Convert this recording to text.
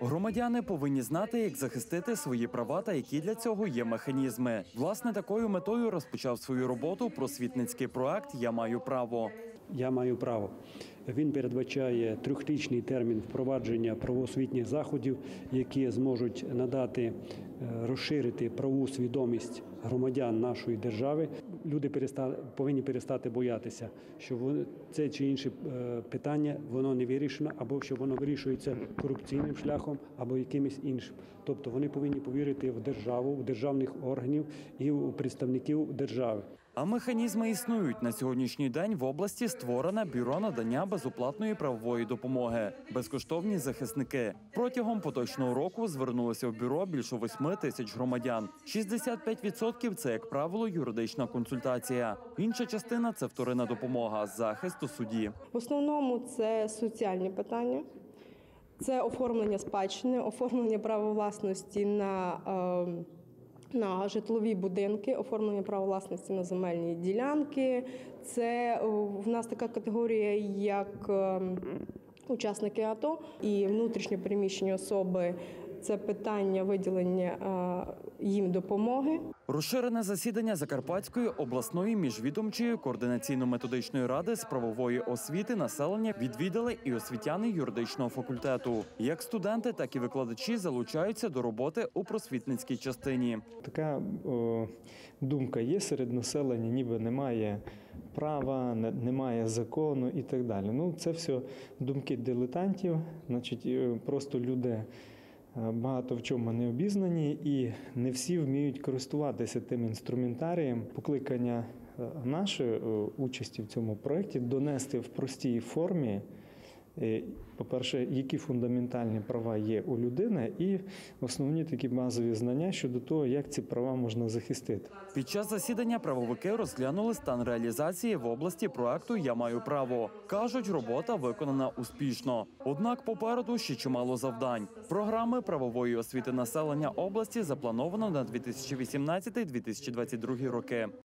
Громадяни повинні знати, як захистити свої права та які для цього є механізми. Власне, такою метою розпочав свою роботу просвітницький проект «Я маю право». «Я маю право». Він передбачає трьохрічний термін впровадження правоосвітніх заходів, які зможуть надати, розширити правову свідомість громадян нашої держави. Люди повинні перестати боятися, що це чи інше питання воно не вирішено, або що воно вирішується корупційним шляхом, або якимось іншим. Тобто вони повинні повірити в державу, в державних органів і в представників держави. А механізми існують. На сьогоднішній день в області створено бюро надання безоплатної правової допомоги «Безкоштовні захисники». Протягом поточного року звернулося в бюро більше 8 тисяч громадян. 65% – це, як правило, юридична консультація. Інша частина – це вторинна допомога, захист у суді. В основному це соціальні питання. Це оформлення спадщини, оформлення права власності на житлові будинки, оформлення права власності на земельні ділянки. Це в нас така категорія, як учасники АТО і внутрішньо переміщені особи. Це питання виділення їм допомоги. Розширене засідання Закарпатської обласної міжвідомчої координаційно-методичної ради з правової освіти населення відвідали і освітяни юридичного факультету. Як студенти, так і викладачі залучаються до роботи у просвітницькій частині. Така думка є серед населення, ніби немає права, немає закону і так далі. Ну, це все думки дилетантів, значить, просто люди багато в чому не обізнані і не всі вміють користуватися тим інструментарієм. Покликання нашої участі в цьому проєкті донести в простій формі, по-перше, які фундаментальні права є у людини і основні такі базові знання щодо того, як ці права можна захистити. Під час засідання правовики розглянули стан реалізації в області проекту «Я маю право». Кажуть, робота виконана успішно. Однак попереду ще чимало завдань. Програми правової освіти населення області заплановано на 2018-2022 роки.